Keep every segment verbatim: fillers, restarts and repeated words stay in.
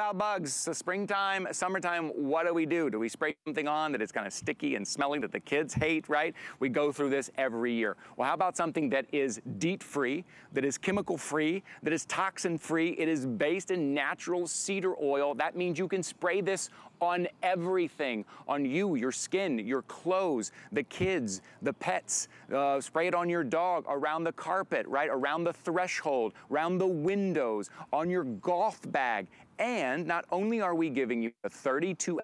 about bugs. So springtime, summertime, what do we do? Do we spray something on that is kind of sticky and smelling that the kids hate, right? We go through this every year. Well, how about something that is DEET free, that is chemical free, that is toxin free? It is based in natural cedar oil. That means you can spray this on everything, on you, your skin, your clothes, the kids, the pets. Uh, spray it on your dog, around the carpet, right? Around the threshold, around the windows, on your golf bag. And not only are we giving you a thirty-two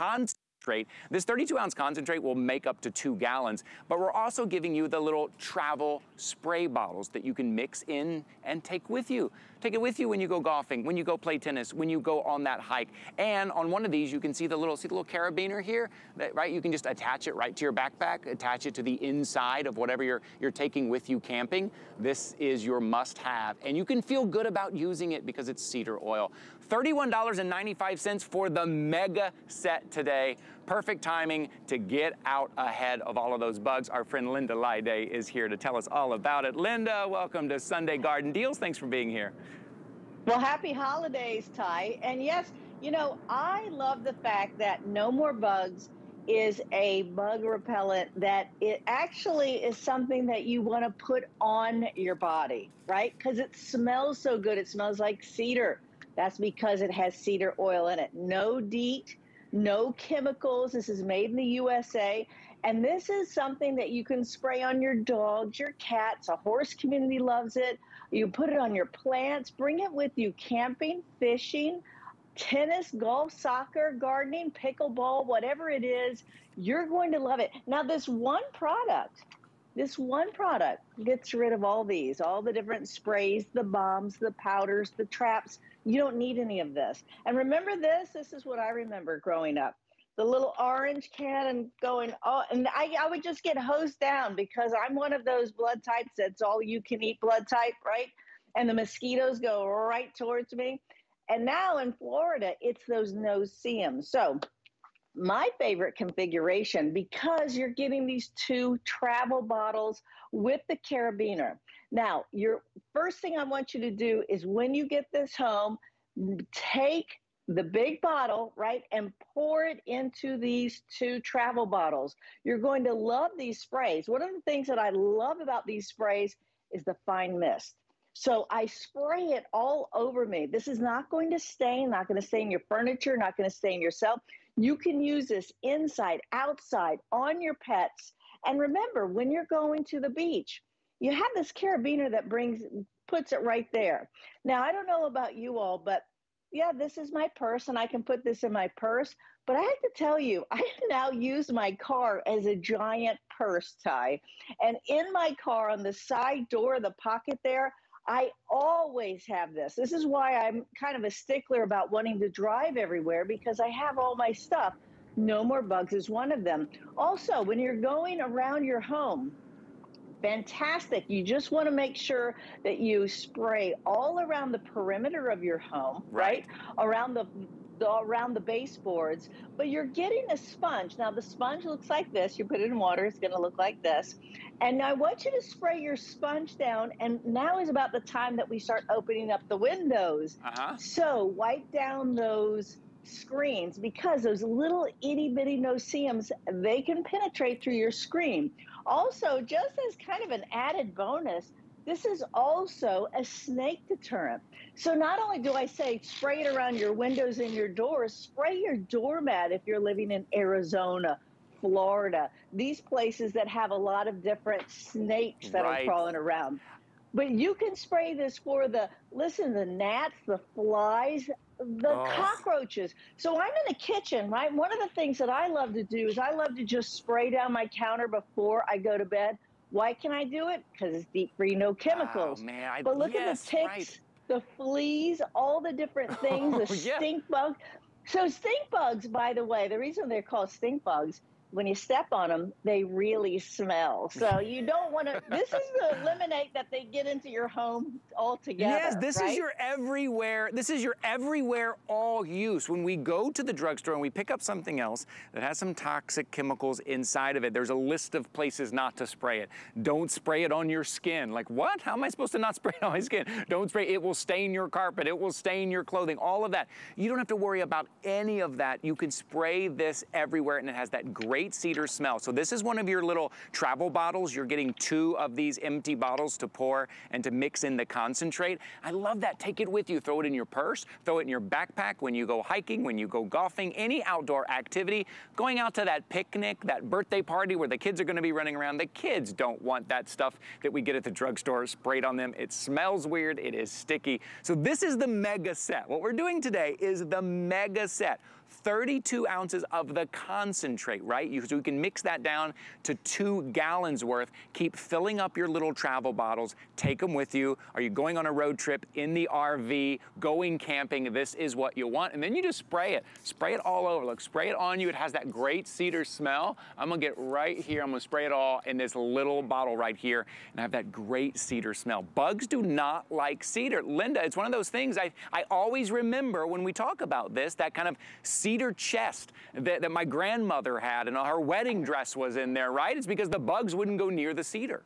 ounce concentrate, this thirty-two ounce concentrate will make up to two gallons, but we're also giving you the little travel spray bottles that you can mix in and take with you. Take it with you when you go golfing, when you go play tennis, when you go on that hike. And on one of these, you can see the little, see the little carabiner here, that, right? You can just attach it right to your backpack, attach it to the inside of whatever you're, you're taking with you camping. This is your must-have, and you can feel good about using it because it's cedar oil. thirty-one ninety-five for the mega set today. Perfect timing to get out ahead of all of those bugs. Our friend Linda Lyday is here to tell us all about it. Linda, welcome to Sunday Garden Deals. Thanks for being here. Well, happy holidays, Ty. And yes, you know, I love the fact that No More Bugs is a bug repellent, that it actually is something that you want to put on your body, right? Because it smells so good. It smells like cedar. That's because it has cedar oil in it. No DEET, no chemicals. This is made in the U S A. And this is something that you can spray on your dogs, your cats. A horse community loves it. You put it on your plants. Bring it with you camping, fishing, tennis, golf, soccer, gardening, pickleball, whatever it is. You're going to love it. Now, this one product, this one product gets rid of all these, all the different sprays, the bombs, the powders, the traps. You don't need any of this. And remember this? This is what I remember growing up. The little orange can and going, oh, and I, I would just get hosed down because I'm one of those blood types that's all you can eat blood type, right? And the mosquitoes go right towards me. And now in Florida, it's those no-see-ums. So my favorite configuration, because you're getting these two travel bottles with the carabiner. Now, your first thing I want you to do is when you get this home, take the big bottle, right, and pour it into these two travel bottles. You're going to love these sprays. One of the things that I love about these sprays is the fine mist. So I spray it all over me. This is not going to stain, not going to stain your furniture, not going to stain yourself. You can use this inside, outside, on your pets. And remember, when you're going to the beach, you have this carabiner that brings, puts it right there. Now, I don't know about you all, but yeah, this is my purse, and I can put this in my purse. But I have to tell you, I now use my car as a giant purse, Ty. And in my car, on the side door, the pocket there, I always have this. This is why I'm kind of a stickler about wanting to drive everywhere, because I have all my stuff. No More Bugs is one of them. Also, when you're going around your home, fantastic. You just want to make sure that you spray all around the perimeter of your home, right? right? Around the, the around the baseboards. But you're getting a sponge. Now the sponge looks like this. You put it in water, it's going to look like this. And I want you to spray your sponge down. And now is about the time that we start opening up the windows. Uh-huh. So wipe down those screens, because those little itty bitty no-see-ums, they can penetrate through your screen. Also, just as kind of an added bonus, this is also a snake deterrent. So not only do I say spray it around your windows and your doors, spray your doormat if you're living in Arizona, Florida, these places that have a lot of different snakes that right. are crawling around. But you can spray this for the, listen, the gnats, the flies, the oh. cockroaches. So I'm in the kitchen, right? One of the things that I love to do is I love to just spray down my counter before I go to bed. Why can I do it? Because it's DEET free, no chemicals. Oh, man. I, but look yes, at the ticks, right. the fleas, all the different things, oh, the stink yeah. bugs. So stink bugs, by the way, the reason they're called stink bugs when you step on them, they really smell. So you don't want to, this is the lemonade that they get into your home altogether. Yes, this right? is your everywhere, this is your everywhere all use. When we go to the drugstore and we pick up something else that has some toxic chemicals inside of it, there's a list of places not to spray it. Don't spray it on your skin. Like, what? How am I supposed to not spray it on my skin? Don't spray, it will stain your carpet, it will stain your clothing, all of that. You don't have to worry about any of that. You can spray this everywhere and it has that great cedar smell. So this is one of your little travel bottles. You're getting two of these empty bottles to pour and to mix in the concentrate. I love that. Take it with you. Throw it in your purse. Throw it in your backpack when you go hiking, when you go golfing, any outdoor activity. Going out to that picnic, that birthday party where the kids are going to be running around. The kids don't want that stuff that we get at the drugstore sprayed on them. It smells weird. It is sticky. So this is the mega set. What we're doing today is the mega set. thirty-two ounces of the concentrate, right? You, so you can mix that down to two gallons worth. Keep filling up your little travel bottles. Take them with you. Are you going on a road trip, in the R V, going camping? This is what you want. And then you just spray it. Spray it all over. Look, spray it on you. It has that great cedar smell. I'm gonna get right here. I'm gonna spray it all in this little bottle right here and have that great cedar smell. Bugs do not like cedar. Linda, it's one of those things I, I always remember when we talk about this, that kind of cedar chest that, that my grandmother had, and her wedding dress was in there, right? It's because the bugs wouldn't go near the cedar.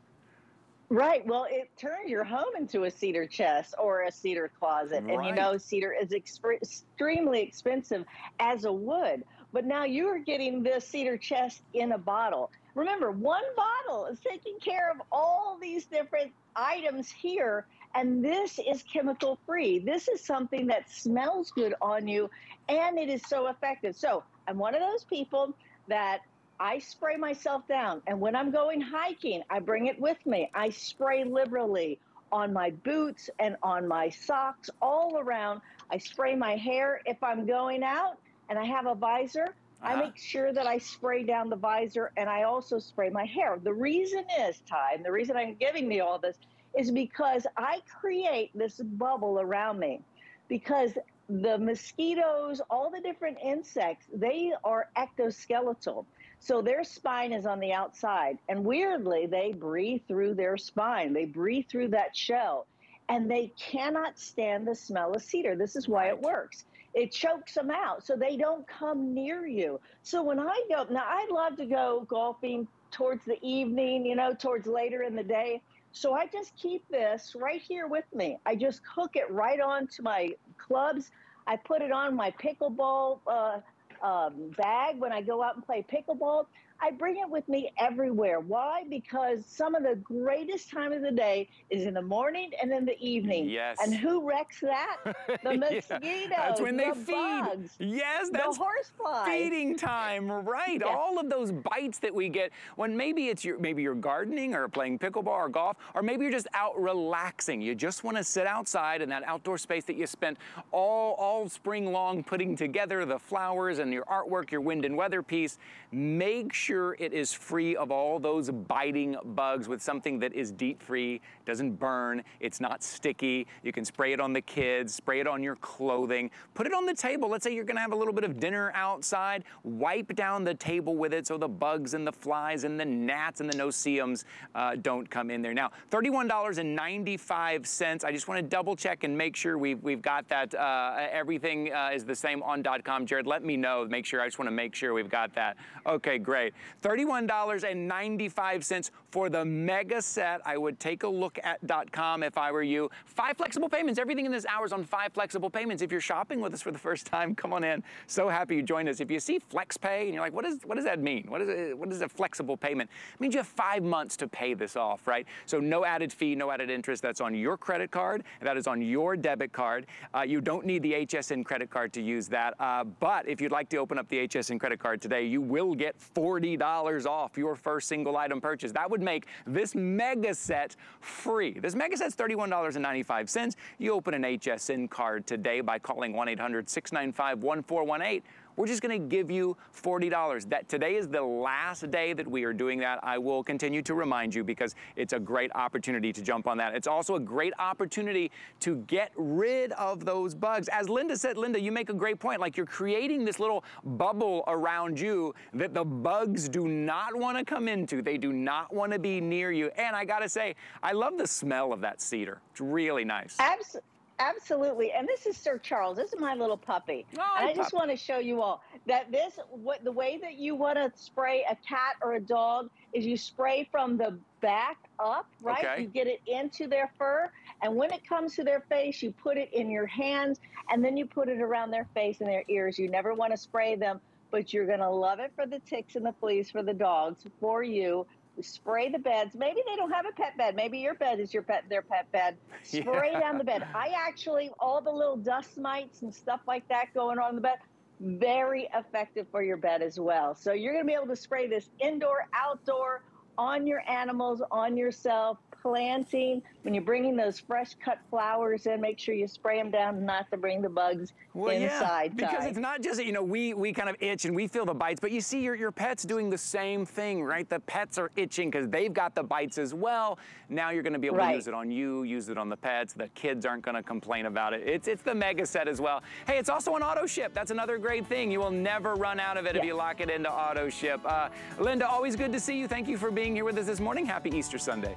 Right, well, it turns your home into a cedar chest or a cedar closet. Right. And you know, cedar is exp- extremely expensive as a wood, but now you are getting this cedar chest in a bottle. Remember, one bottle is taking care of all these different items here, and this is chemical free. This is something that smells good on you, and it is so effective. So I'm one of those people that I spray myself down, and when I'm going hiking, I bring it with me. I spray liberally on my boots and on my socks, all around. I spray my hair if I'm going out, and I have a visor. Uh-huh. I make sure that I spray down the visor, and I also spray my hair. The reason is, Ty, and the reason I'm giving you all this is because I create this bubble around me, because the mosquitoes, all the different insects, they are ectoskeletal. So their spine is on the outside, and weirdly, they breathe through their spine. They breathe through that shell, and they cannot stand the smell of cedar. This is why it works. It chokes them out, so they don't come near you. So when I go, now I love to go golfing towards the evening, you know, towards later in the day. So I just keep this right here with me. I just hook it right onto my clubs. I put it on my pickleball uh, um, bag when I go out and play pickleball. I bring it with me everywhere. Why? Because some of the greatest time of the day is in the morning and in the evening. Yes. And who wrecks that? The mosquitoes. Yeah, that's when they the feed. Bugs, yes, that's the horseflies. Feeding time, right? Yeah. All of those bites that we get when maybe it's your maybe you're gardening or playing pickleball or golf, or maybe you're just out relaxing. You just want to sit outside in that outdoor space that you spent all all spring long putting together, the flowers and your artwork, your wind and weather piece. Make sure it is free of all those biting bugs with something that is DEET free, doesn't burn, it's not sticky. You can spray it on the kids, spray it on your clothing, put it on the table. Let's say you're gonna have a little bit of dinner outside, wipe down the table with it so the bugs and the flies and the gnats and the no-see-ums uh, don't come in there. Now, thirty-one ninety-five, I just wanna double check and make sure we've, we've got that, uh, everything uh, is the same on .com. Jared, let me know, make sure, I just wanna make sure we've got that. Okay, great. thirty-one ninety-five for the mega set. I would take a look at .com if I were you. Five flexible payments. Everything in this hour is on five flexible payments. If you're shopping with us for the first time, come on in. So happy you joined us. If you see FlexPay and you're like, what, is, what does that mean? What is, it, what is a flexible payment? It means you have five months to pay this off, right? So no added fee, no added interest. That's on your credit card. That is on your debit card. Uh, you don't need the H S N credit card to use that. Uh, but if you'd like to open up the H S N credit card today, you will get forty dollars off your first single item purchase. That would make this mega set free. This mega set's thirty-one ninety-five. You open an H S N card today by calling one eight hundred, six nine five, one four one eight we're just gonna give you forty dollars. That today is the last day that we are doing that. I will continue to remind you because it's a great opportunity to jump on that. It's also a great opportunity to get rid of those bugs. As Linda said, Linda, you make a great point. Like, you're creating this little bubble around you that the bugs do not wanna come into. They do not wanna be near you. And I gotta say, I love the smell of that cedar. It's really nice. Absolutely. Absolutely, and this is Sir Charles. This is my little puppy. Oh, and I just puppy. want to show you all that this, what, the way that you want to spray a cat or a dog is you spray from the back up, right? Okay. You get it into their fur, and when it comes to their face, you put it in your hands, and then you put it around their face and their ears. You never want to spray them, but you're going to love it for the ticks and the fleas, for the dogs, for you. Spray the beds. Maybe they don't have a pet bed. Maybe your bed is your pet, their pet bed. Spray yeah. down the bed. I actually, all the little dust mites and stuff like that going on in the bed, very effective for your bed as well. So you're going to be able to spray this indoor, outdoor, on your animals, on yourself, planting. When you're bringing those fresh cut flowers in, make sure you spray them down, not to bring the bugs well, inside. Yeah, because it's not just, you know, we, we kind of itch and we feel the bites, but you see your, your pet's doing the same thing, right? The pets are itching because they've got the bites as well. Now you're going to be able right. to use it on you, use it on the pets. The kids aren't going to complain about it. It's, it's the mega set as well. Hey, it's also an auto ship. That's another great thing. You will never run out of it yeah. if you lock it into auto ship. Uh, Linda, always good to see you. Thank you for being here with us this morning. Happy Easter Sunday.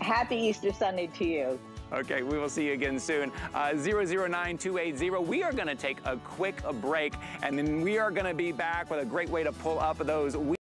Happy Easter Sunday to you. Okay, we will see you again soon. Uh, zero zero nine two eight zero. We are going to take a quick break, and then we are going to be back with a great way to pull up those